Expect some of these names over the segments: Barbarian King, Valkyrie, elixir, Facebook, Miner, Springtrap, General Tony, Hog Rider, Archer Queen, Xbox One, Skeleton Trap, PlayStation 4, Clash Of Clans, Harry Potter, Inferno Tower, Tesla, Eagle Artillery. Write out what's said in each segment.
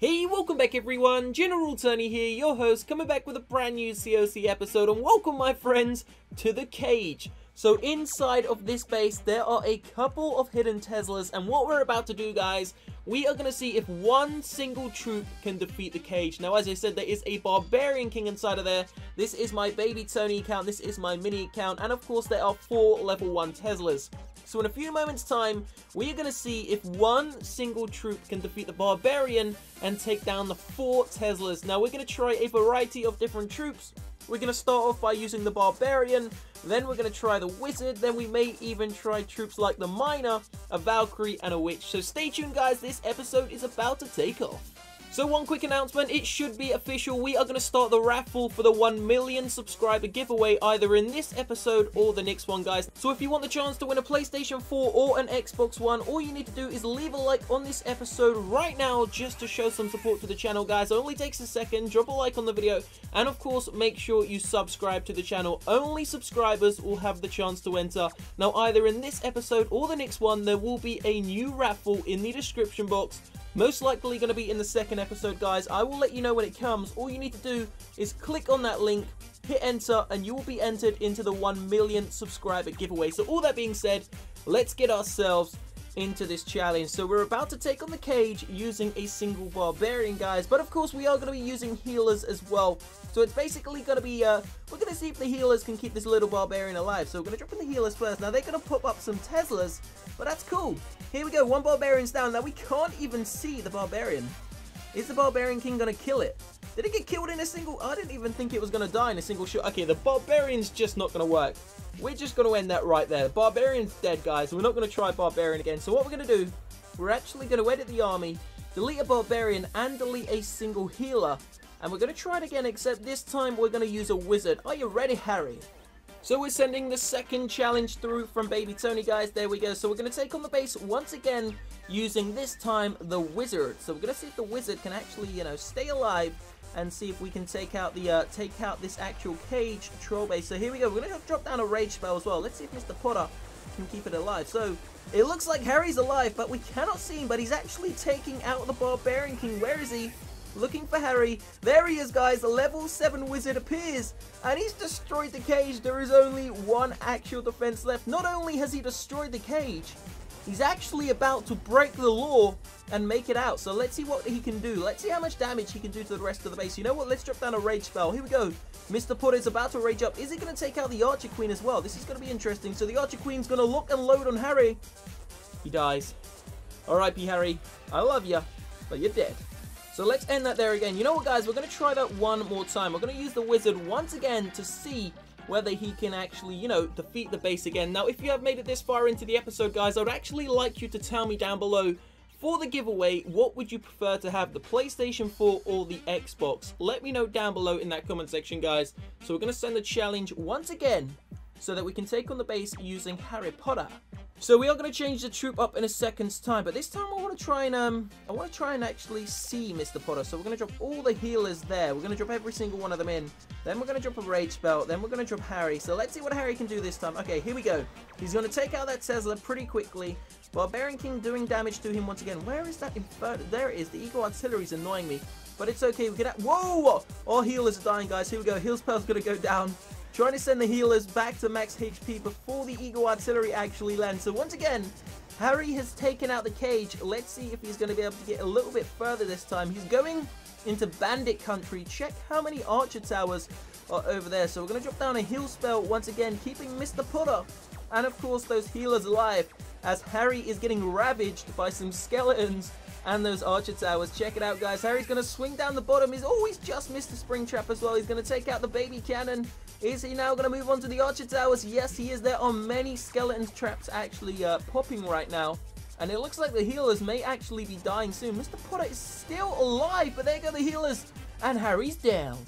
Hey, welcome back everyone, General Tony here, your host, coming back with a brand new COC episode, and welcome my friends to the cage. So inside of this base, there are a couple of hidden Teslas, and what we're about to do guys, we are going to see if one single troop can defeat the cage. Now as I said, there is a Barbarian King inside of there. This is my baby Tony account, this is my mini account, and of course there are four level 1 Teslas. So in a few moments time, we are going to see if one single troop can defeat the Barbarian and take down the four Teslas. Now we're going to try a variety of different troops. We're going to start off by using the Barbarian, then we're going to try the Wizard, then we may even try troops like the Miner, a Valkyrie and a Witch. So stay tuned guys, this episode is about to take off. So one quick announcement, it should be official, we are going to start the raffle for the 1 million subscriber giveaway either in this episode or the next one guys. So if you want the chance to win a PlayStation 4 or an Xbox One, all you need to do is leave a like on this episode right now just to show some support to the channel guys. It only takes a second, drop a like on the video, and of course make sure you subscribe to the channel. Only subscribers will have the chance to enter. Now either in this episode or the next one, there will be a new raffle in the description box. Most likely going to be in the second episode guys, I will let you know when it comes. All you need to do is click on that link, hit enter, and you will be entered into the 1 million subscriber giveaway. So all that being said, let's get ourselves into this challenge. So we're about to take on the cage using a single Barbarian guys, but of course we are going to be using healers as well. So it's basically going to be we're going to see if the healers can keep this little Barbarian alive. So we're going to drop in the healers first. Now they're going to pop up some Teslas, but that's cool. Here we go, one Barbarian's down. Now we can't even see the Barbarian. Is the Barbarian King going to kill it? Did it get killed in a single? I didn't even think it was going to die in a single shot. Okay, the Barbarian's just not going to work. We're just going to end that right there. The Barbarian's dead, guys. We're not going to try Barbarian again. So what we're going to do, we're actually going to edit the army, delete a Barbarian, and delete a single healer. And we're going to try it again, except this time we're going to use a Wizard. Are you ready, Harry? So we're sending the second challenge through from baby Tony, guys. There we go. So we're going to take on the base once again using this time the Wizard. So we're going to see if the Wizard can actually, you know, stay alive and see if we can take out the this actual cage troll base. So here we go. We're going to drop down a rage spell as well. Let's see if Mr. Potter can keep it alive. So it looks like Harry's alive, but we cannot see him. But he's actually taking out the Barbarian King. Where is he? Looking for Harry. There he is guys, the level 7 Wizard appears and he's destroyed the cage. There is only one actual defense left. Not only has he destroyed the cage, he's actually about to break the law and make it out. So let's see what he can do. Let's see how much damage he can do to the rest of the base. You know what, let's drop down a rage spell. Here we go. Mr. Potter's about to rage up. Is he going to take out the Archer Queen as well? This is going to be interesting. So the Archer Queen's going to lock and load on Harry. He dies. R.I.P. Harry, I love you, but you're dead. So let's end that there again. You know what guys, we're going to try that one more time. We're going to use the Wizard once again to see whether he can actually, you know, defeat the base again. Now if you have made it this far into the episode guys, I would actually like you to tell me down below for the giveaway, what would you prefer to have, the PlayStation 4 or the Xbox? Let me know down below in that comment section guys. So we're going to send the challenge once again so that we can take on the base using Harry Potter. So we are going to change the troop up in a second's time, but this time I want to try and actually see Mr. Potter. So we're going to drop all the healers there. We're going to drop every single one of them in. Then we're going to drop a rage spell. Then we're going to drop Harry. So let's see what Harry can do this time. Okay, here we go. He's going to take out that Tesla pretty quickly. Barbarian King doing damage to him once again. Where is that Inferno? There it is. The Eagle Artillery is annoying me, but it's okay. We get out. Whoa! All healers are dying, guys. Here we go. Heal spell's going to go down. Trying to send the healers back to max HP before the Eagle Artillery actually lands. So once again, Harry has taken out the cage. Let's see if he's going to be able to get a little bit further this time. He's going into bandit country. Check how many Archer Towers are over there. So we're going to drop down a heal spell once again, keeping Mr. Potter and of course those healers alive as Harry is getting ravaged by some skeletons and those Archer Towers. Check it out guys, Harry's going to swing down the bottom. He's always just missed the Springtrap as well. He's going to take out the baby cannon. Is he now going to move on to the Archer Towers? Yes, he is. There are many skeleton traps actually popping right now. And it looks like the healers may actually be dying soon. Mr. Potter is still alive, but there go the healers. And Harry's down.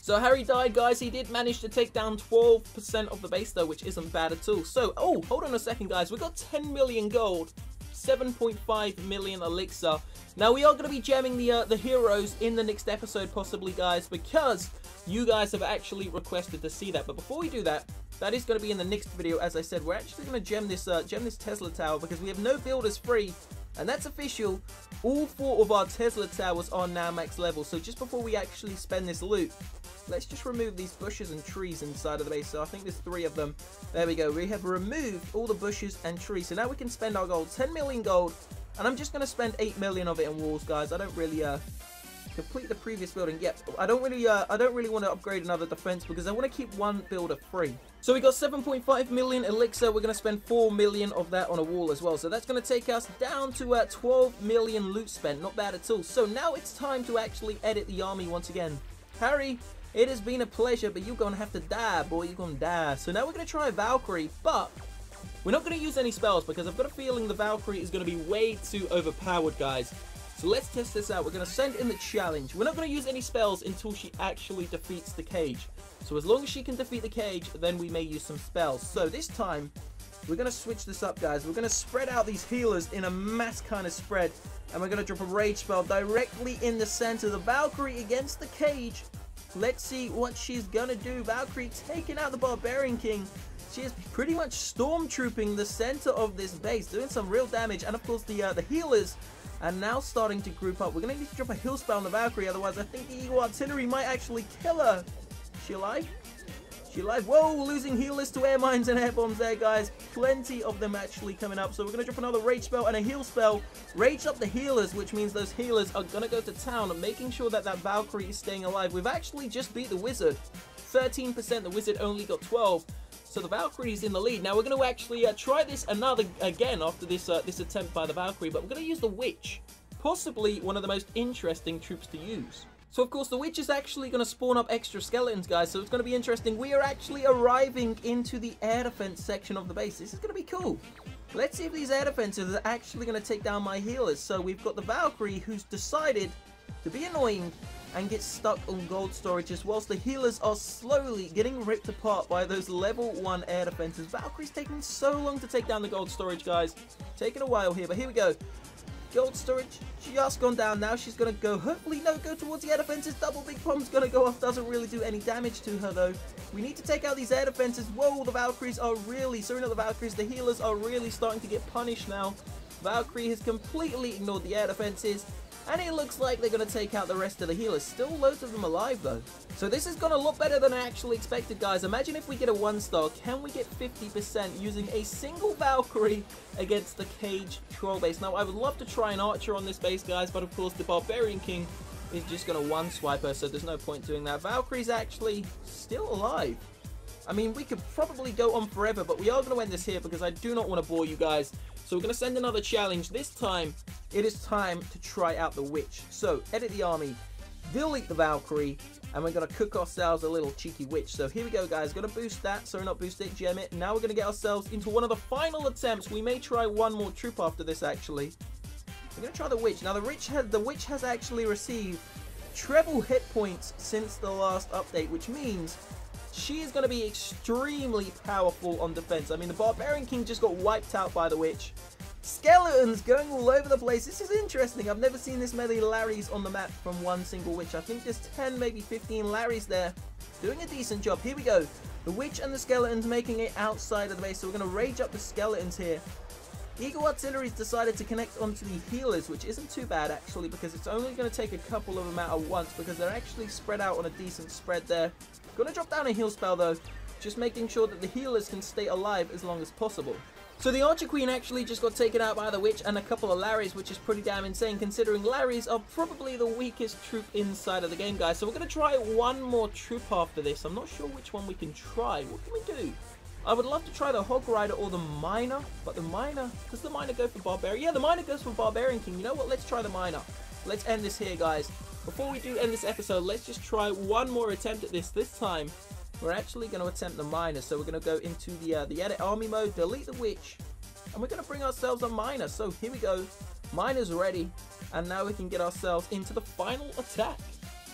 So Harry died, guys. He did manage to take down 12% of the base, though, which isn't bad at all. So, oh, hold on a second, guys. We've got 10 million gold, 7.5 million elixir. Now, we are going to be jamming the heroes in the next episode, possibly, guys, because you guys have actually requested to see that. But before we do that, that is going to be in the next video. As I said, we're actually going to gem this Tesla tower because we have no builders free. And that's official. All 4 of our Tesla towers are now max level. So just before we actually spend this loot, let's just remove these bushes and trees inside of the base. So I think there's 3 of them. There we go. We have removed all the bushes and trees. So now we can spend our gold. 10 million gold. And I'm just going to spend 8 million of it in walls, guys. I don't really complete the previous building. Yep, I don't really want to upgrade another defense because I want to keep one builder free. So we got 7.5 million elixir. We're going to spend 4 million of that on a wall as well. So that's going to take us down to 12 million loot spent. Not bad at all. So now it's time to actually edit the army once again. Harry, it has been a pleasure, but you're going to have to die, boy. You're going to die. So now we're going to try Valkyrie, but we're not going to use any spells because I've got a feeling the Valkyrie is going to be way too overpowered, guys. So let's test this out. We're going to send in the challenge. We're not going to use any spells until she actually defeats the cage. So as long as she can defeat the cage, then we may use some spells. So this time, we're going to switch this up, guys. We're going to spread out these healers in a mass kind of spread. And we're going to drop a rage spell directly in the center. The Valkyrie against the cage. Let's see what she's going to do. Valkyrie taking out the Barbarian King. She is pretty much stormtrooping the center of this base, doing some real damage. And of course, the healers are now starting to group up. We're going to need to drop a heal spell on the Valkyrie, otherwise I think the Eagle Artillery might actually kill her. Is she alive? Is she alive? Whoa, losing healers to air mines and air bombs there, guys. Plenty of them actually coming up. So we're going to drop another rage spell and a heal spell. Rage up the healers, which means those healers are going to go to town and making sure that that Valkyrie is staying alive. We've actually just beat the Wizard. 13%, the Wizard only got 12%. So the Valkyrie is in the lead. Now we're going to actually try this again after this attempt by the Valkyrie, but we're going to use the Witch. Possibly one of the most interesting troops to use. So of course the Witch is actually going to spawn up extra skeletons, guys, so it's going to be interesting. We are actually arriving into the air defense section of the base. This is going to be cool. Let's see if these air defenses are actually going to take down my healers. So we've got the Valkyrie who's decided to be annoying and get stuck on gold storages whilst the healers are slowly getting ripped apart by those level 1 air defenses. Valkyrie's taking so long to take down the gold storage, guys. Taking a while here, but here we go. Gold storage just gone down. Now she's going to go, hopefully, no, go towards the air defenses. Double big bomb's going to go off. Doesn't really do any damage to her, though. We need to take out these air defenses. Whoa, the healers are really starting to get punished now. Valkyrie has completely ignored the air defenses. And it looks like they're going to take out the rest of the healers. Still loads of them alive, though. So this has gone a lot better than I actually expected, guys. Imagine if we get a 1-star. Can we get 50% using a single Valkyrie against the Cage Troll base? Now, I would love to try an Archer on this base, guys. But, of course, the Barbarian King is just going to one-swipe her. So there's no point doing that. Valkyrie's actually still alive. I mean, we could probably go on forever. But we are going to end this here because I do not want to bore you guys. So we're going to send another challenge. This time, it is time to try out the Witch. So, edit the army, delete the Valkyrie, and we're going to cook ourselves a little cheeky Witch. So here we go, guys. Going to boost that. Sorry, not boost it. Gem it. Now we're going to get ourselves into one of the final attempts. We may try one more troop after this, actually. We're going to try the Witch. Now, the Witch has actually received treble hit points since the last update, which means she is going to be extremely powerful on defense. I mean, the Barbarian King just got wiped out by the Witch. Skeletons going all over the place. This is interesting. I've never seen this many Larrys on the map from one single Witch. I think there's 10, maybe 15 Larrys there. Doing a decent job. Here we go. The Witch and the Skeletons making it outside of the base. So we're going to rage up the Skeletons here. Eagle Artillery's decided to connect onto the healers, which isn't too bad, actually, because it's only going to take a couple of them out at once because they're actually spread out on a decent spread there. Going to drop down a heal spell, though. Just making sure that the healers can stay alive as long as possible. So the Archer Queen actually just got taken out by the Witch and a couple of Larrys, which is pretty damn insane considering Larrys are probably the weakest troop inside of the game, guys. So we're going to try one more troop after this. I'm not sure which one we can try. What can we do? I would love to try the Hog Rider or the Miner, but the Miner... Does the Miner go for Barbarian? Yeah, the Miner goes for Barbarian King. You know what? Let's try the Miner. Let's end this here, guys. Before we do end this episode, let's just try one more attempt at this. This time, we're actually going to attempt the Miner, so we're going to go into the edit army mode, delete the Witch, and we're going to bring ourselves a Miner. So here we go, Miner's ready, and now we can get ourselves into the final attack.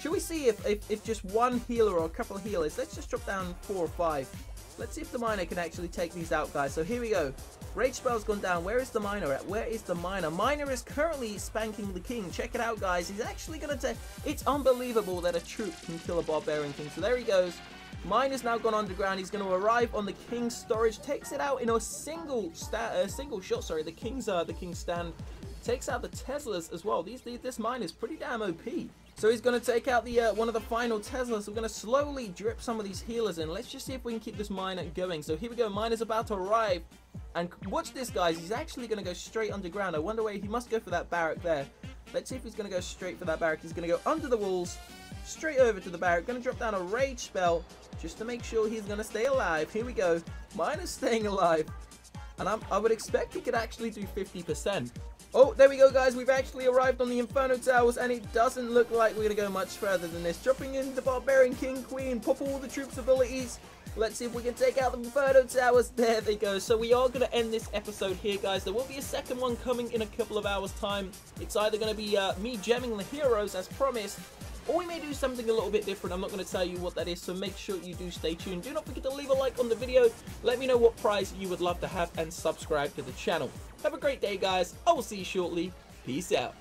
Should we see if just one healer or a couple of healers, let's just drop down 4 or 5. Let's see if the Miner can actually take these out, guys. So here we go. Rage spell's gone down. Where is the Miner at? Where is the Miner? Miner is currently spanking the King. Check it out, guys. He's actually going to take... It's unbelievable that a troop can kill a Barbarian King. So there he goes. Miner's now gone underground. He's going to arrive on the King's storage. Takes it out in a single shot. The King's stand. Takes out the Teslas as well. This mine is pretty damn OP. So he's going to take out the one of the final Teslas. We're going to slowly drip some of these healers in. Let's just see if we can keep this mine going. So here we go. Miner's about to arrive. And watch this, guys. He's actually going to go straight underground. I wonder where he must go for that barrack there. Let's see if he's going to go straight for that barrack. He's going to go under the walls, straight over to the barrack. Going to drop down a rage spell just to make sure he's going to stay alive. Here we go. Miner's staying alive. And I would expect he could actually do 50%. Oh, there we go, guys. We've actually arrived on the Inferno Towers, and it doesn't look like we're going to go much further than this. Dropping in the Barbarian King, Queen, pop all the troops' abilities. Let's see if we can take out the Inferno Towers. There they go. So we are going to end this episode here, guys. There will be a second one coming in a couple of hours' time. It's either going to be me gemming the heroes, as promised, or we may do something a little bit different. I'm not going to tell you what that is, so make sure you do stay tuned. Do not forget to leave a like on the video. Let me know what prize you would love to have, and subscribe to the channel. Have a great day, guys. I will see you shortly. Peace out.